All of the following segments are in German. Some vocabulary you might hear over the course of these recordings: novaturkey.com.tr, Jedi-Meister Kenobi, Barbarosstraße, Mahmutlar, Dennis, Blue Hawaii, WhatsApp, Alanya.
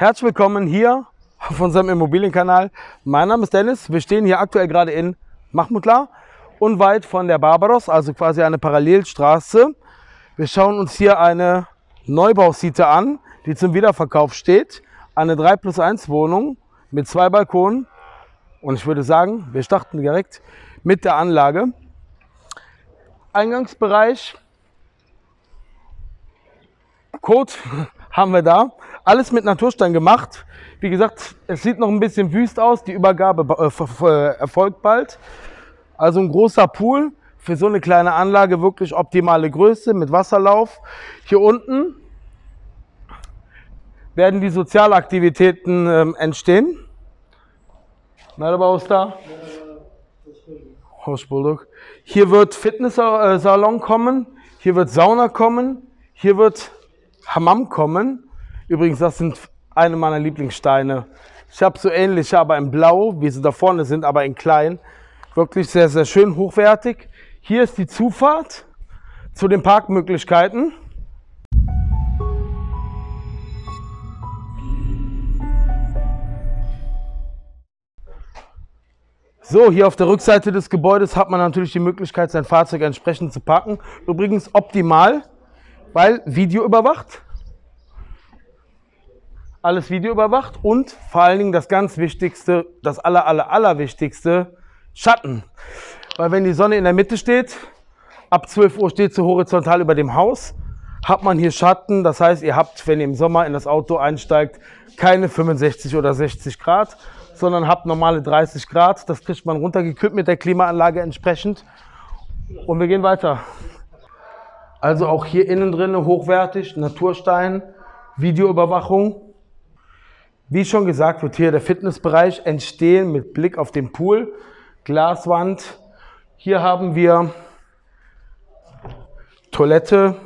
Herzlich willkommen hier auf unserem Immobilienkanal. Mein Name ist Dennis. Wir stehen hier aktuell gerade in Mahmutlar, unweit von der Barbaros, also quasi eine Parallelstraße. Wir schauen uns hier eine Neubausiete an, die zum Wiederverkauf steht. Eine 3+1 Wohnung mit 2 Balkonen. Und ich würde sagen, wir starten direkt mit der Anlage. Eingangsbereich. Code haben wir da. Alles mit Naturstein gemacht. Wie gesagt, es sieht noch ein bisschen wüst aus. Die Übergabe erfolgt bald. Also ein großer Pool. Für so eine kleine Anlage wirklich optimale Größe mit Wasserlauf. Hier unten werden die Sozialaktivitäten entstehen. Na, da? Hier wird Fitnesssalon kommen. Hier wird Sauna kommen. Hier wird Hammam kommen. Übrigens, das sind eine meiner Lieblingssteine. Ich habe so ähnliche, aber in Blau, wie sie da vorne sind, aber in klein. Wirklich sehr, sehr schön, hochwertig. Hier ist die Zufahrt zu den Parkmöglichkeiten. So, hier auf der Rückseite des Gebäudes hat man natürlich die Möglichkeit, sein Fahrzeug entsprechend zu parken. Übrigens optimal, weil Video überwacht. Alles Video überwacht und vor allen Dingen das ganz Wichtigste, das Allerwichtigste, Schatten. Weil wenn die Sonne in der Mitte steht, ab 12 Uhr steht sie horizontal über dem Haus, hat man hier Schatten. Das heißt, ihr habt, wenn ihr im Sommer in das Auto einsteigt, keine 65 oder 60 Grad, sondern habt normale 30 Grad. Das kriegt man runtergekühlt mit der Klimaanlage entsprechend. Und wir gehen weiter. Also auch hier innen drin hochwertig, Naturstein, Videoüberwachung. Wie schon gesagt, wird hier der Fitnessbereich entstehen mit Blick auf den Pool, Glaswand. Hier haben wir Toilette,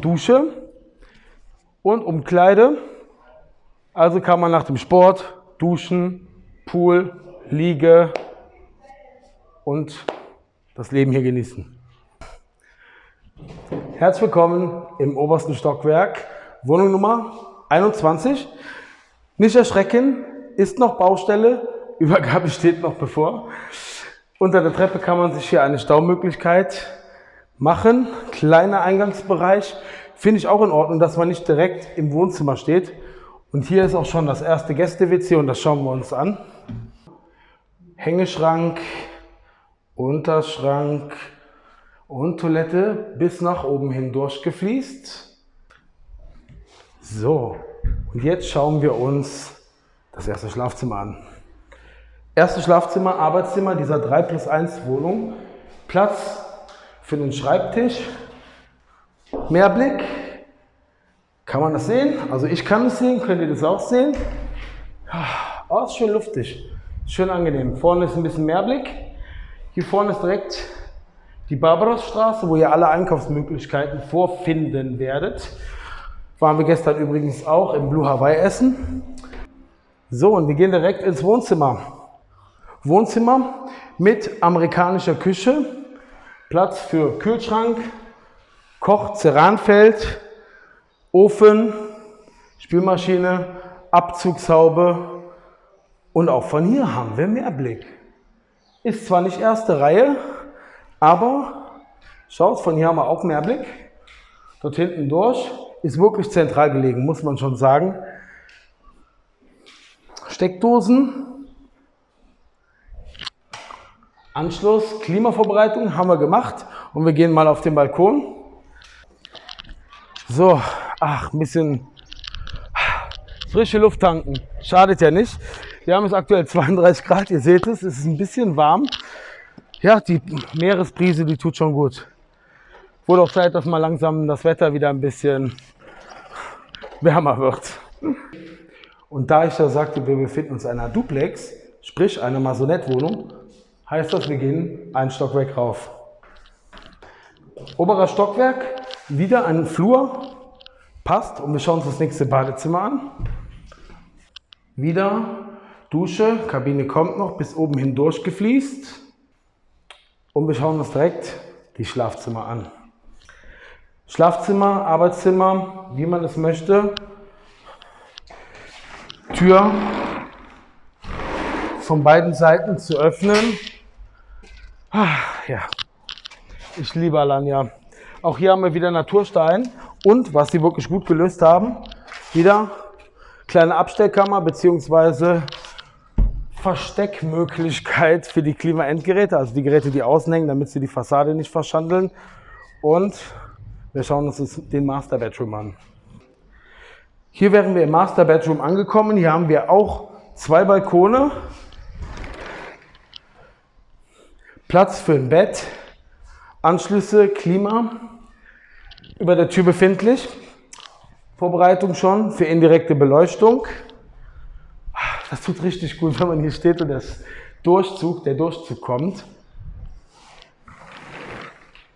Dusche und Umkleide. Also kann man nach dem Sport duschen, Pool, Liege und das Leben hier genießen. Herzlich willkommen im obersten Stockwerk, Wohnung Nummer 21. Nicht erschrecken, ist noch Baustelle, Übergabe steht noch bevor. Unter der Treppe kann man sich hier eine Staumöglichkeit machen. Kleiner Eingangsbereich, finde ich auch in Ordnung, dass man nicht direkt im Wohnzimmer steht. Und hier ist auch schon das erste Gäste-WC und das schauen wir uns an. Hängeschrank, Unterschrank und Toilette bis nach oben hindurch gefließt. So, und jetzt schauen wir uns das erste Schlafzimmer an. Erste Schlafzimmer, Arbeitszimmer dieser 3+1 Wohnung. Platz für den Schreibtisch. Mehrblick. Kann man das sehen? Also ich kann es sehen, könnt ihr das auch sehen? Oh, ist schön luftig, schön angenehm. Vorne ist ein bisschen Mehrblick. Hier vorne ist direkt die Barbarosstraße, wo ihr alle Einkaufsmöglichkeiten vorfinden werdet. Waren wir gestern übrigens auch im Blue Hawaii essen. So, und wir gehen direkt ins Wohnzimmer. Wohnzimmer mit amerikanischer Küche. Platz für Kühlschrank, Koch-Ceranfeld, Ofen, Spülmaschine, Abzugshaube. Und auch von hier haben wir Mehrblick. Ist zwar nicht erste Reihe, aber schaut, von hier haben wir auch Mehrblick. Dort hinten durch. Ist wirklich zentral gelegen, muss man schon sagen. Steckdosen. Anschluss, Klimavorbereitung haben wir gemacht. Und wir gehen mal auf den Balkon. So, ach, ein bisschen frische Luft tanken. Schadet ja nicht. Wir haben es aktuell 32 Grad. Ihr seht es, es ist ein bisschen warm. Ja, die Meeresbrise, die tut schon gut. Wurde auch Zeit, dass mal langsam das Wetter wieder ein bisschen wärmer wird. Und da ich ja sagte, wir befinden uns in einer Duplex, sprich einer Maisonette-Wohnung, heißt das, wir gehen einen Stockwerk rauf. Oberer Stockwerk, wieder ein Flur, passt. Und wir schauen uns das nächste Badezimmer an. Wieder Dusche, Kabine kommt noch, bis oben hindurch gefließt. Und wir schauen uns direkt die Schlafzimmer an. Schlafzimmer, Arbeitszimmer, wie man es möchte. Tür von beiden Seiten zu öffnen. Ach, ja, ich liebe Alanya. Auch hier haben wir wieder Naturstein und was sie wirklich gut gelöst haben, wieder kleine Abstellkammer bzw. Versteckmöglichkeit für die Klimaendgeräte, also die Geräte, die außen hängen, damit sie die Fassade nicht verschandeln. Und wir schauen uns den Master Bedroom an. Hier wären wir im Master Bedroom angekommen. Hier haben wir auch zwei Balkone, Platz für ein Bett, Anschlüsse, Klima, über der Tür befindlich, Vorbereitung schon für indirekte Beleuchtung. Das tut richtig gut, wenn man hier steht und der Durchzug kommt.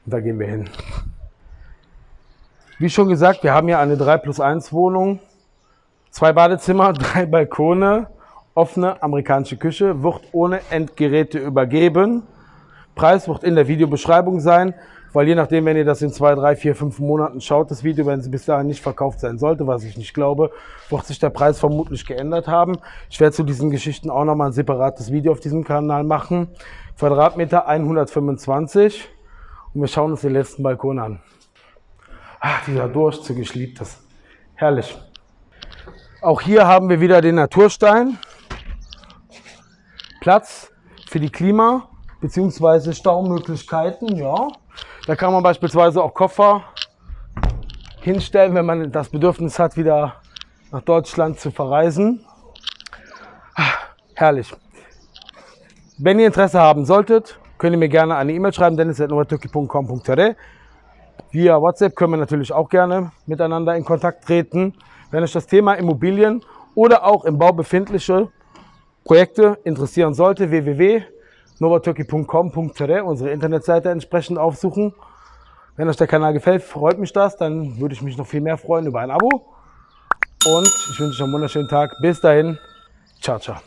Und da gehen wir hin. Wie schon gesagt, wir haben hier eine 3+1 Wohnung, 2 Badezimmer, 3 Balkone, offene amerikanische Küche, wird ohne Endgeräte übergeben. Preis wird in der Videobeschreibung sein, weil je nachdem, wenn ihr das in 2, 3, 4, 5 Monaten schaut, das Video, wenn es bis dahin nicht verkauft sein sollte, was ich nicht glaube, wird sich der Preis vermutlich geändert haben. Ich werde zu diesen Geschichten auch nochmal ein separates Video auf diesem Kanal machen. Quadratmeter 125 und wir schauen uns den letzten Balkon an. Ach, dieser Durchzug, ich liebe das. Herrlich. Auch hier haben wir wieder den Naturstein. Platz für die Klima- bzw. Staumöglichkeiten, ja. Da kann man beispielsweise auch Koffer hinstellen, wenn man das Bedürfnis hat, wieder nach Deutschland zu verreisen. Ach, herrlich. Wenn ihr Interesse haben solltet, könnt ihr mir gerne eine E-Mail schreiben, dennis@novaturkey.com.tr. Via WhatsApp können wir natürlich auch gerne miteinander in Kontakt treten. Wenn euch das Thema Immobilien oder auch im Bau befindliche Projekte interessieren sollte, www.novaturkey.com.tr, unsere Internetseite entsprechend aufsuchen. Wenn euch der Kanal gefällt, freut mich das. Dann würde ich mich noch viel mehr freuen über ein Abo. Und ich wünsche euch einen wunderschönen Tag. Bis dahin. Ciao, ciao.